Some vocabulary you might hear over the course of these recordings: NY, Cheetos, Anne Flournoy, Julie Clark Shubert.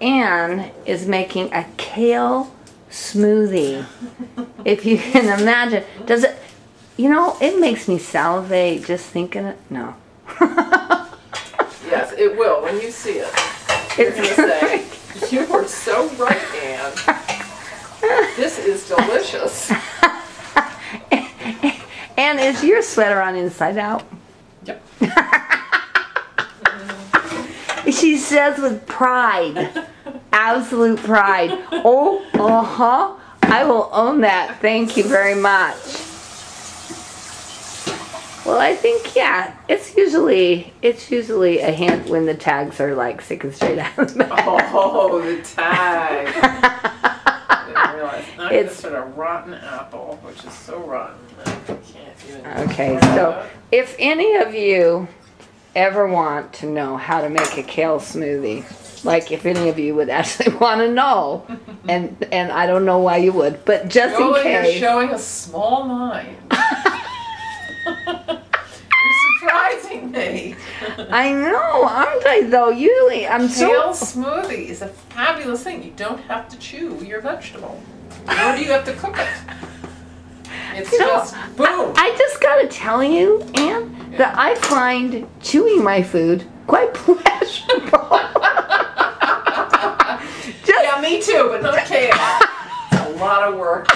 Anne is making a kale smoothie. If you can imagine. Does it, you know, it makes me salivate just thinking it. No. Yes, it will when you see it. You're going to say, you were so right, Anne. This is delicious. Anne, is your sweater on inside out? Yep. She says with pride, absolute pride. Oh, uh-huh. I will own that. Thank you very much. Well, I think, yeah, it's usually a hint when the tags are like sick and straight out of the bag. Oh, the tag. I didn't realize. Not it's just sort of rotten apple, which is so rotten that you can't even. Okay, so if any of you ever want to know how to make a kale smoothie, like if any of you would actually want to know, and I don't know why you would, but just in case. You're showing a small mind. You're surprising me. I know, aren't I though? Usually I'm kale smoothie is a fabulous thing. You don't have to chew your vegetable, nor do you have to cook it. It's just boom. I just gotta tell you, Anne, that I find chewing my food quite pleasurable. Yeah, me too, but not kale. It's a lot of work.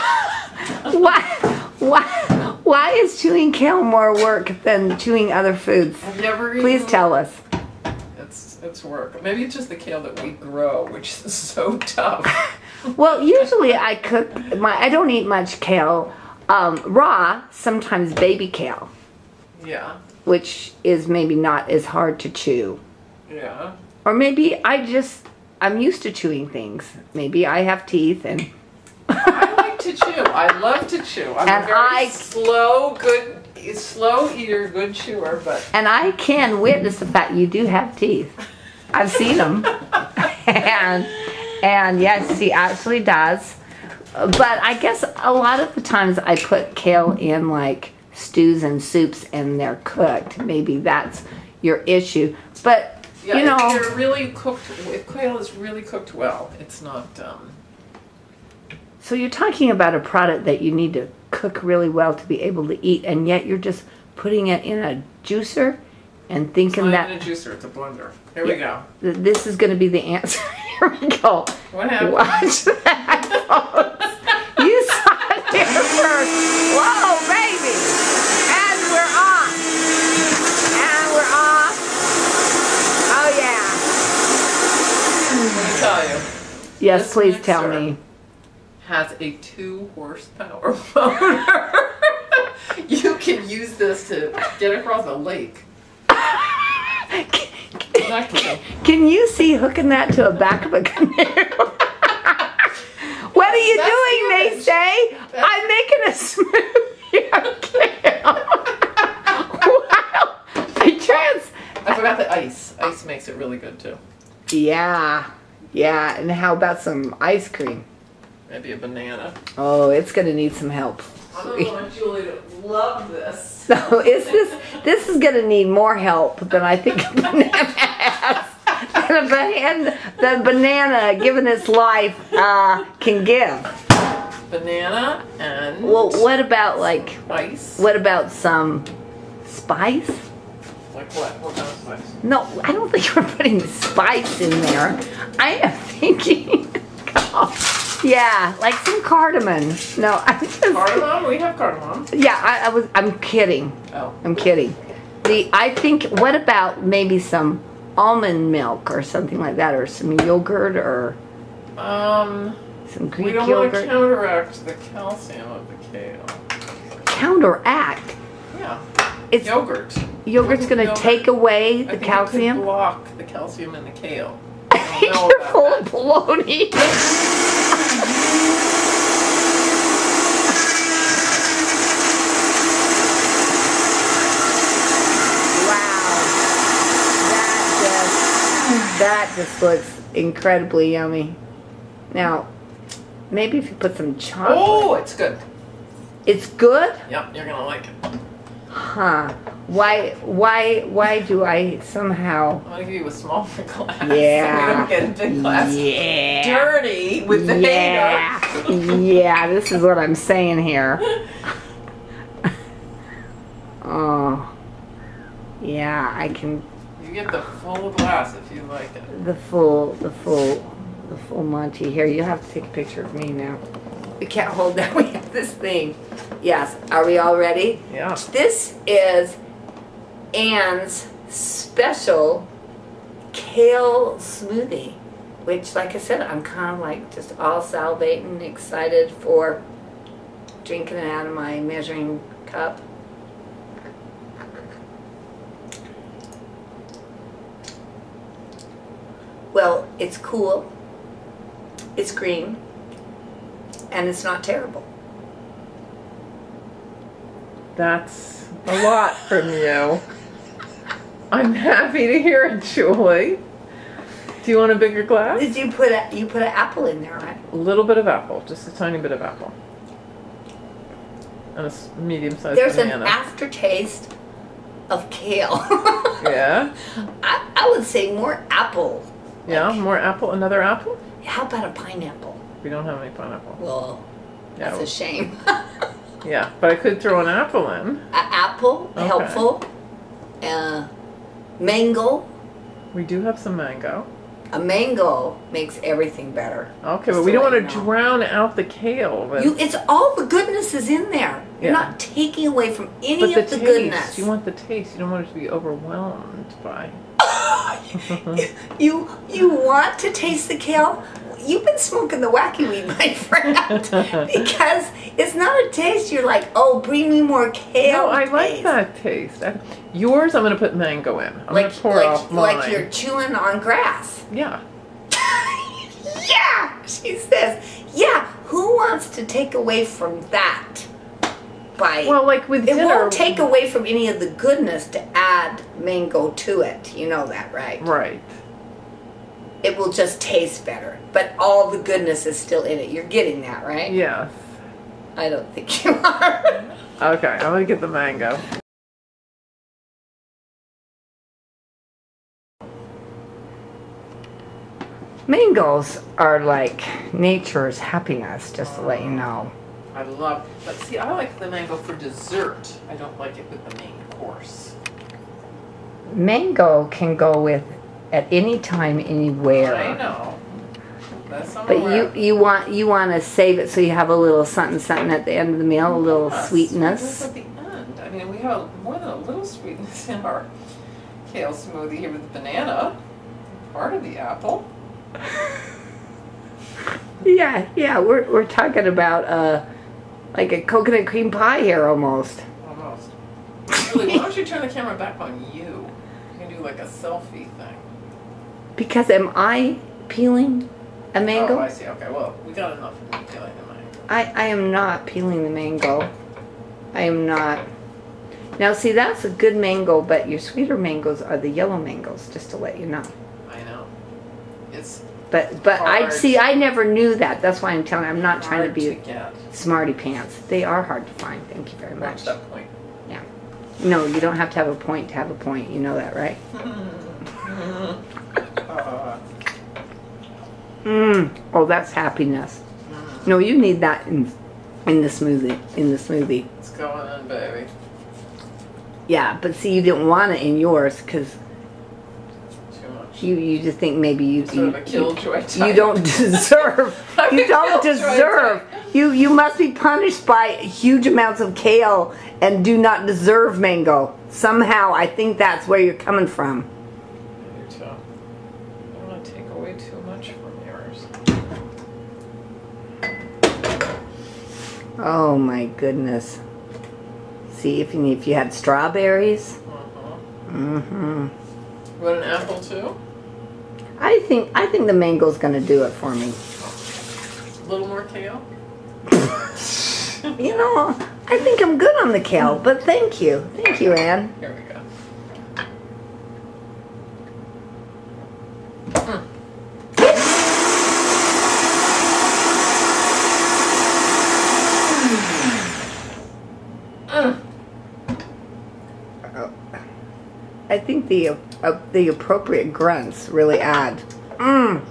Why is chewing kale more work than chewing other foods? I've never Please tell us. It's work. Maybe it's just the kale that we grow, which is so tough. Well, usually I cook I don't eat much kale. Raw, sometimes baby kale. Yeah. Which is maybe not as hard to chew. Yeah. Or maybe I'm used to chewing things. Maybe I have teeth and... I like to chew. I love to chew. I'm a very slow eater, good chewer, but... And I can witness the fact you do have teeth. I've seen them. and yes, she actually does. But I guess a lot of the times I put kale in like stews and soups and they're cooked. Maybe that's your issue. But, yeah, you know. If kale is really cooked well, it's not done. So you're talking about a product that you need to cook really well to be able to eat, and yet you're just putting it in a juicer and thinking that. It's not in a juicer, it's a blender. Here we go. This is going to be the answer. Here we go. What happened? Watch that. Whoa, baby! And we're off! And we're off! Oh, yeah! Let me tell you. Yes, please tell me. Has a 2-horsepower motor. You can use this to get across a lake. Can you see hooking that to a back of a canoe? What are you doing, they say? I'm making a smoothie of kale. Wow. I forgot the ice. Ice makes it really good, too. Yeah. Yeah. And how about some ice cream? Maybe a banana. Oh, it's going to need some help. I don't want Julie to love this. So this is going to need more help than I think a banana has. The banana, given its life, can give. Banana and... Well, what about, like... Spice? What about some spice? Like what? What kind of spice? No, I don't think we're putting spice in there. I am thinking... Oh, yeah, like some cardamom. No, I'm just... Cardamom? We have cardamom. Yeah, I'm kidding. Oh. I'm kidding. I think, what about maybe some... almond milk or something like that, or some yogurt, or some Greek yogurt. We don't want to counteract the calcium of the kale. Counteract? Yeah. It's yogurt. Yogurt's going to take away the calcium? It could block the calcium in the kale. I think you're full of baloney. That just looks incredibly yummy. Now, maybe if you put some chocolate. Oh, it's good. It's good? Yep, you're going to like it. Why do I somehow... I want to give you a smaller class. Yeah. So we don't get a big class. Yeah. Dirty with the hanger. Yeah, this is what I'm saying here. Oh. Yeah, I can... You get the full glass if you like it. The full Monty. Here, you have to take a picture of me now. We can't hold that. We have this thing. Yes. Are we all ready? Yeah. This is... Anne's special kale smoothie, which, like I said, I'm kind of like just all salivating, excited for drinking it out of my measuring cup. Well, it's cool, it's green, and it's not terrible. That's a lot from you. I'm happy to hear it, Julie. Do you want a bigger glass? Did you put a, you put an apple in there, right? A little bit of apple, just a tiny bit of apple, and a medium-sized banana. There's an aftertaste of kale. Yeah. I would say more apple. Yeah, like, more apple. Another apple. How about a pineapple? We don't have any pineapple. Well, yeah, that's a shame. Yeah, but I could throw an apple in. An apple, okay. Helpful. Mango. We do have some mango. A mango makes everything better. Okay, but we don't want to drown out the kale. It's all the goodness is in there. You're not taking away from any of the goodness. You want the taste. You don't want it to be overwhelmed by. You want to taste the kale? You've been smoking the wacky weed, my friend, because it's not a taste. You're like, oh, bring me more kale. No, I like that taste. Yours, I'm going to put mango in. I'm going to pour off mine. Like you're chewing on grass. Yeah. Yeah, she says. Yeah, who wants to take away from that bite? Well, like with dinner. It won't take away from any of the goodness to add mango to it. You know that, right? Right. It will just taste better, but all the goodness is still in it. You're getting that, right? Yes. I don't think you are. Okay, I'm gonna get the mango. Mangoes are like nature's happiness, just to let you know. I love, but see, I like the mango for dessert. I don't like it with the main course. Mango can go with at any time, anywhere. I know. But you want to save it so you have a little something something at the end of the meal, a little sweetness. At the end, I mean, we have more than a little sweetness in our kale smoothie here with the banana, part of the apple. Yeah, yeah, we're talking about like a coconut cream pie here, almost. Almost. Julie, why don't you turn the camera back on you? You can do like a selfie thing. Because am I peeling a mango? Oh, I see. Okay, well, we got enough of me peeling the mango. I am not peeling the mango. I am not. Now, see, that's a good mango, but your sweeter mangoes are the yellow mangoes, just to let you know. I know. It's But hard. I see, I never knew that. That's why I'm telling you, I'm not trying to be smarty pants. They are hard to find. Thank you very much. What's that point? Yeah. No, you don't have to have a point to have a point. You know that, right? Oh, that's happiness. No, you need that in the smoothie. In the smoothie. What's going on, baby? Yeah, but see, you didn't want it in yours because you just think maybe you don't deserve. You don't deserve. You must be punished by huge amounts of kale and do not deserve mango. Somehow, I think that's where you're coming from. Oh my goodness. See, if you had strawberries. You want an apple too? I think the mango's gonna do it for me. A little more kale? You know, I think I'm good on the kale, but thank you. Thank you, Anne. Here we go. I think the appropriate grunts really add. Mm.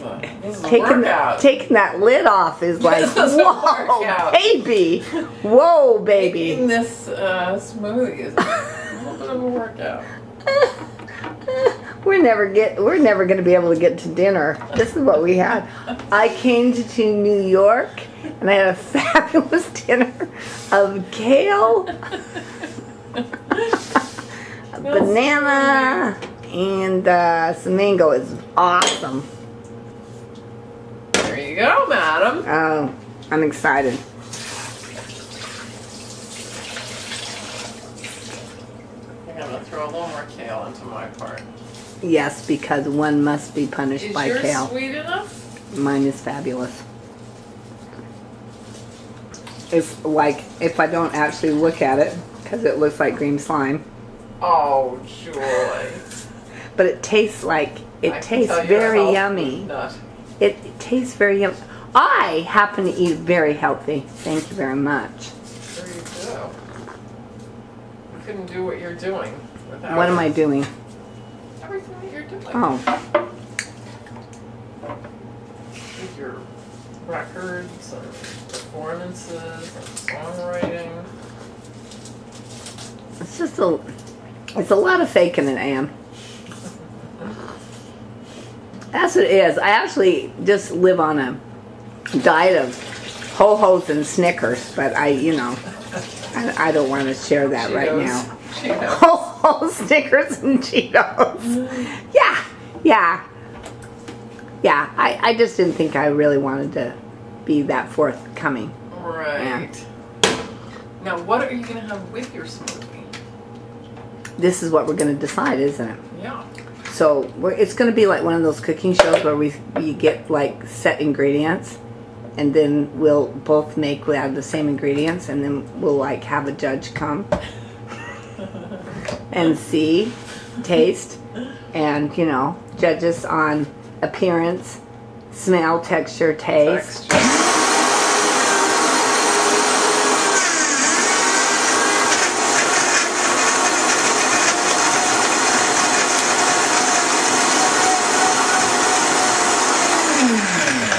Well, taking that lid off is like, whoa, baby. Whoa, baby. Making this smoothie is a little bit of a workout. We're never going to be able to get to dinner. This is what we had. I came to New York and I had a fabulous dinner of kale, banana, and some mango. It's awesome. There you go, madam. Oh, I'm excited. I'm going to throw a little more kale into my part. Yes, because one must be punished by kale. Is yours sweet enough? Mine is fabulous. It's like, if I don't actually look at it, because it looks like green slime. Oh, joy. But it tastes like, it tastes very yummy. It tastes very yummy. I happen to eat very healthy. Thank you very much. There you go. You couldn't do what you're doing without. What am I doing? Everything that you're doing. Oh. With your records and performances and songwriting. It's just a, it's a lot of faking it, Anne. That's what it is. I actually just live on a diet of Ho-Ho's and Snickers, but I, you know, I don't want to share that right now. Ho-Ho, Snickers, and Cheetos. Yeah, yeah. Yeah, I just didn't think I really wanted to be that forthcoming. Right. And now, what are you going to have with your smoothie? This is what we're going to decide, isn't it? Yeah. So, it's going to be like one of those cooking shows where we get like set ingredients, and then we'll both make out of the same ingredients, and then we'll like have a judge come and see, taste, and, you know, judge us on appearance, smell, texture, taste.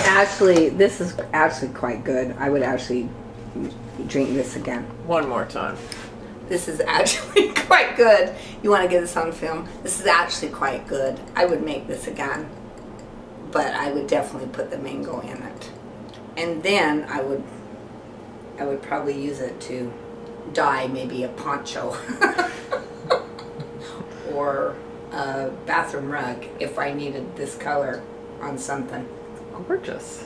Actually, this is actually quite good. I would actually drink this again. One more time. This is actually quite good. You want to get this on film? This is actually quite good. I would make this again, but I would definitely put the mango in it. And then I would probably use it to dye maybe a poncho or a bathroom rug if I needed this color on something. Gorgeous.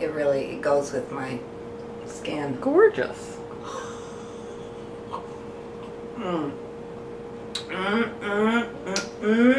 It really, it goes with my skin. Gorgeous. Mm. Mm, mm, mm, mm.